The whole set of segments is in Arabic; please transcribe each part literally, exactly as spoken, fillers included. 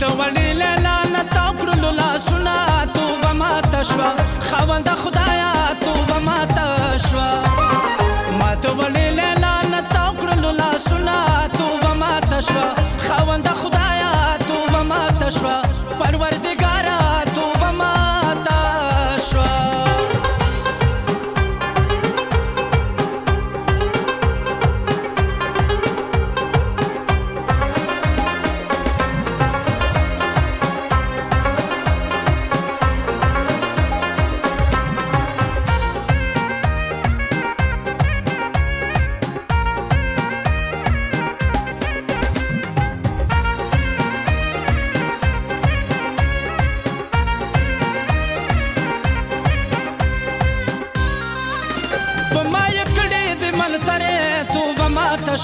توڑیلے لانتا کڑلو لاسونا توبه ماته شوه خاونده خدایا توبه ماته شوه ما توڑیلے لانتا کڑلو لاسونا توبه ماته شوه خاونده خدایا توبه ماته شوه پروردگارا توبه ماته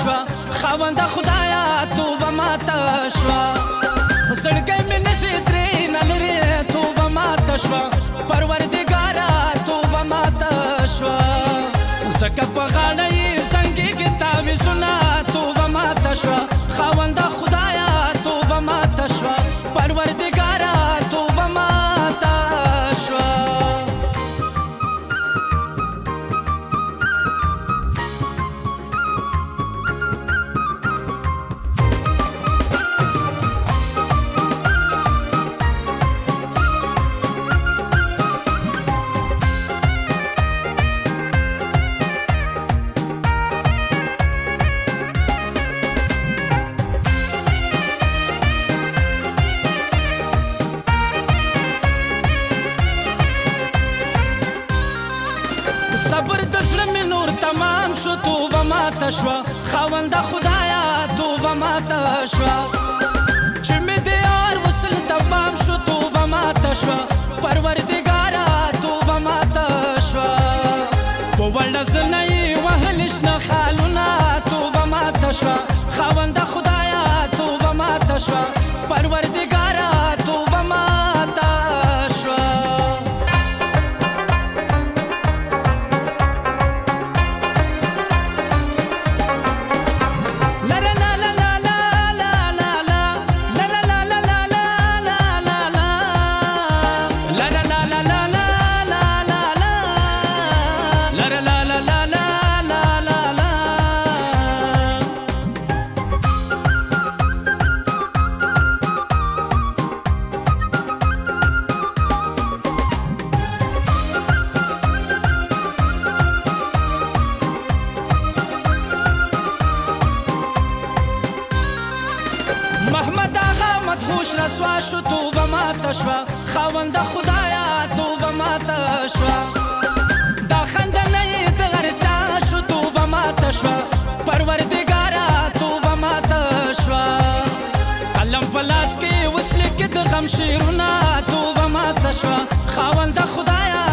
شوه. خاونده خدایا توبه ماته شوه زړګی مې نشي ترې نه لرې توبه ماته شوه پروردګاره توبه ماته شوه ځکه په غاړه یې زنګېږي تاویزونه توبه ماته شوه خاونده خدایا توبه ماته شوه پروردګاره توبه ماته شوه. صبر د زړه مې نور تمام شو توبه ماته شوه خاونده خدایا توبه ماته شوه چې مې د یار وصل تمام شو توبه ماته شوه پروردګاره توبه ماته شوه په ورډه زه نه یې وهلي شنه خالونه توبه ماته شوه خاونده خدایا توبه ماته شوه پروردګاره توبه ماته شوه. شو توبه ماته شوه خاونده خدایا توبه ماته شوه دا خندنه یې د هر چا شو توبه ماته شوه پروردګاره توبه ماته شوه. قلم په لاس کې اوس لیکي د غم شعرونه توبه ماته شوه خاونده خدایا